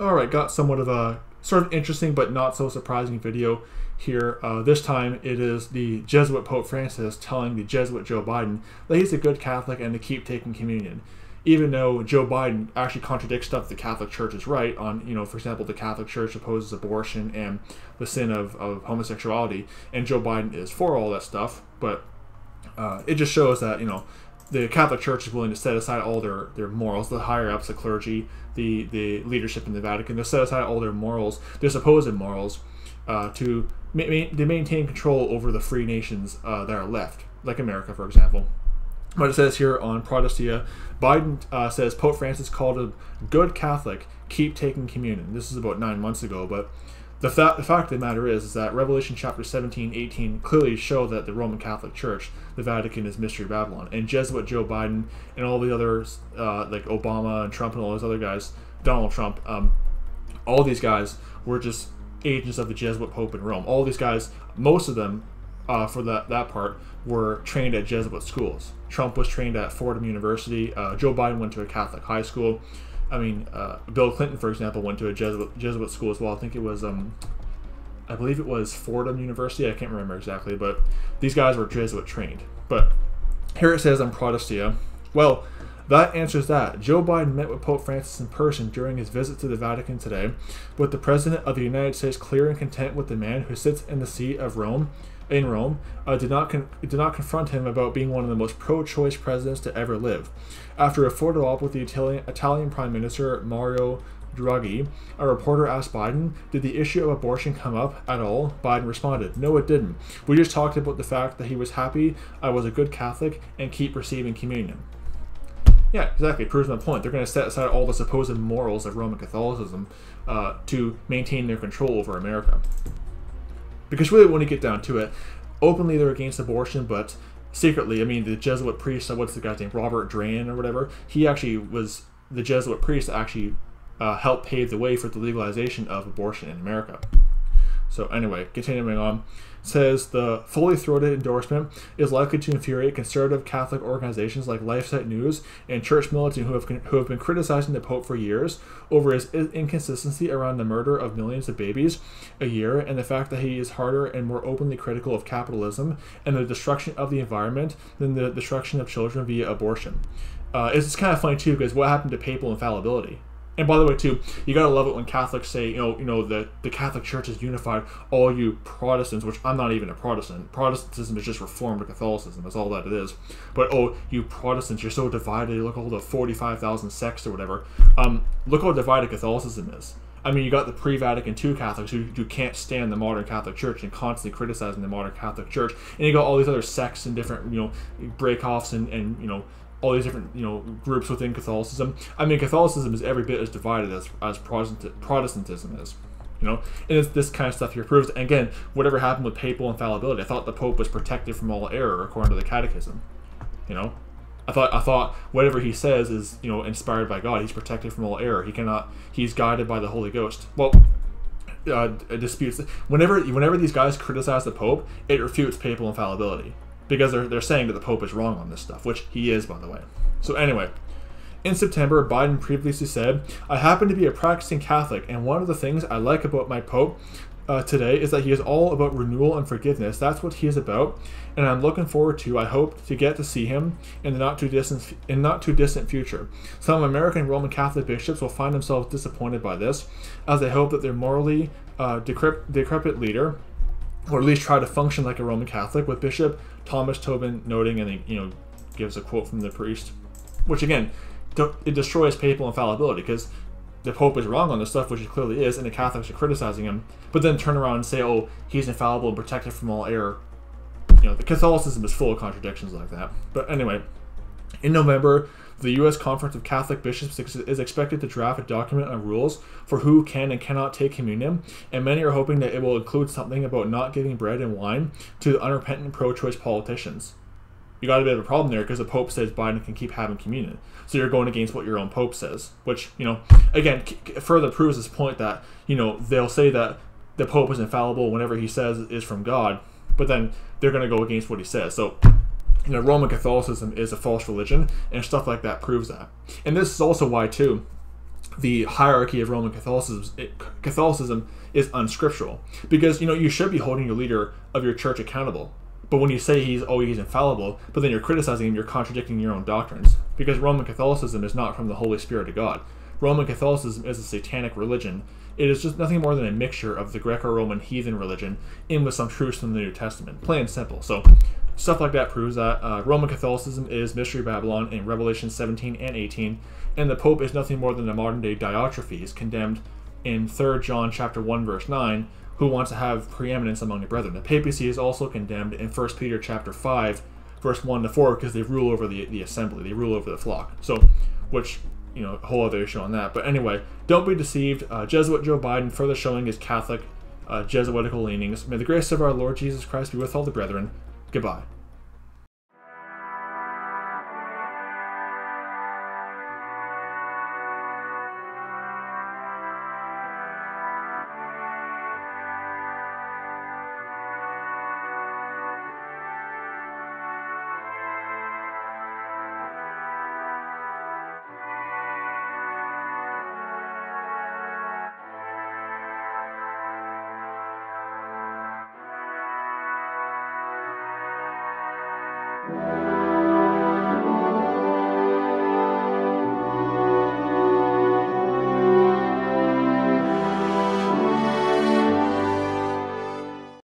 All right, got somewhat of a sort of interesting but not so surprising video here. This time it is the Jesuit Pope Francis telling the Jesuit Joe Biden that he's a good Catholic and to keep taking communion, even though Joe Biden actually contradicts stuff the Catholic Church is right on. You know, for example, the Catholic Church opposes abortion and the sin of homosexuality, and Joe Biden is for all that stuff. But it just shows that, you know, the Catholic Church is willing to set aside all their morals, the higher-ups, the clergy, the leadership in the Vatican. They'll set aside all their morals, their supposed morals, to maintain control over the free nations that are left, like America, for example. But it says here on Protestia, Biden says Pope Francis called him good Catholic, keep taking communion. This is about 9 months ago, but the fact of the matter is that Revelation chapter 17, 18 clearly show that the Roman Catholic Church, the Vatican, is Mystery Babylon. And Jesuit Joe Biden and all the others, like Obama and Trump and all those other guys, Donald Trump, all these guys were just agents of the Jesuit Pope in Rome. All these guys, most of them, for that part, were trained at Jesuit schools. Trump was trained at Fordham University. Joe Biden went to a Catholic high school. I mean, Bill Clinton, for example, went to a Jesuit school as well. I think it was, I believe it was Fordham University. I can't remember exactly, but these guys were Jesuit trained. But here it says on Protestia, well, that answers that. Joe Biden met with Pope Francis in person during his visit to the Vatican today, with the President of the United States clear and content with the man who sits in the seat of Rome. did not confront him about being one of the most pro-choice presidents to ever live. After a photo-op with the Italian Prime Minister Mario Draghi, a reporter asked Biden, did the issue of abortion come up at all? Biden responded, no, it didn't. We just talked about the fact that he was happy I was a good Catholic and keep receiving communion. Yeah, exactly. Proves my point. They're going to set aside all the supposed morals of Roman Catholicism to maintain their control over America. Because really, when you get down to it, openly they're against abortion, but secretly, I mean, the Jesuit priest, what's the guy's name, Robert Drain or whatever, he actually was the Jesuit priest that actually helped pave the way for the legalization of abortion in America. So anyway, continuing on, says the fully throated endorsement is likely to infuriate conservative Catholic organizations like LifeSite News and Church Militant, who have been criticizing the Pope for years over his inconsistency around the murder of millions of babies a year and the fact that he is harder and more openly critical of capitalism and the destruction of the environment than the destruction of children via abortion. It's just kind of funny too, because what happened to papal infallibility? And by the way, too, you gotta love it when Catholics say, you know, the Catholic Church is unified. All you Protestants, which I'm not even a Protestant. Protestantism is just Reformed Catholicism. That's all that it is. But oh, you Protestants, you're so divided. Look at all the 45,000 sects or whatever. Look how divided Catholicism is. I mean, you got the pre-Vatican II Catholics who can't stand the modern Catholic Church and constantly criticizing the modern Catholic Church, and you got all these other sects and different, you know, breakoffs and you know, all these different, you know, groups within Catholicism. I mean, Catholicism is every bit as divided as Protestantism is, you know. And it's this kind of stuff here proves. And again, whatever happened with papal infallibility, I thought the Pope was protected from all error according to the Catechism, you know. I thought whatever he says is, you know, inspired by God. He's protected from all error. He cannot. He's guided by the Holy Ghost. Well, disputes whenever these guys criticize the Pope, it refutes papal infallibility. Because they're saying that the Pope is wrong on this stuff, which he is, by the way. So anyway, in September, Biden previously said, I happen to be a practicing Catholic, and one of the things I like about my Pope today is that he is all about renewal and forgiveness. That's what he is about, and I'm looking forward to, I hope, to get to see him in the not too distant future. Some American Roman Catholic bishops will find themselves disappointed by this, as they hope that their morally decrepit leader, or at least try to function like a Roman Catholic, with Bishop Thomas Tobin noting, and he, you know, gives a quote from the priest, which again, it destroys papal infallibility because the Pope is wrong on this stuff, which he clearly is, and the Catholics are criticizing him, but then turn around and say, oh, he's infallible and protected from all error. You know, the Catholicism is full of contradictions like that. But anyway, in November, the U.S. Conference of Catholic Bishops is expected to draft a document on rules for who can and cannot take communion, and many are hoping that it will include something about not giving bread and wine to the unrepentant pro-choice politicians. You got a bit of a problem there because the Pope says Biden can keep having communion, so you're going against what your own Pope says, which, you know, again, further proves this point that, you know, they'll say that the Pope is infallible whenever he says is from God, but then they're going to go against what he says. So, you know, Roman Catholicism is a false religion, and stuff like that proves that. And this is also why, too, the hierarchy of Roman Catholicism is unscriptural, because, you know, you should be holding your leader of your church accountable. But when you say he's infallible, but then you're criticizing him, you're contradicting your own doctrines, because Roman Catholicism is not from the Holy Spirit of God. Roman Catholicism is a satanic religion. It is just nothing more than a mixture of the Greco-Roman heathen religion in with some truths from the New Testament, plain and simple. So stuff like that proves that Roman Catholicism is Mystery Babylon in Revelation 17 and 18, and the Pope is nothing more than a modern-day Diotrephes, condemned in 3 John chapter 1 verse 9, who wants to have preeminence among the brethren. The papacy is also condemned in 1 Peter chapter 5 verse 1 to 4, because they rule over the assembly, they rule over the flock. So, which, you know, a whole other issue on that. But anyway, don't be deceived. Jesuit Joe Biden further showing his Catholic Jesuitical leanings. May the grace of our Lord Jesus Christ be with all the brethren. Goodbye. Thank you.